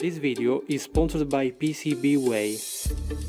This video is sponsored by PCBWay.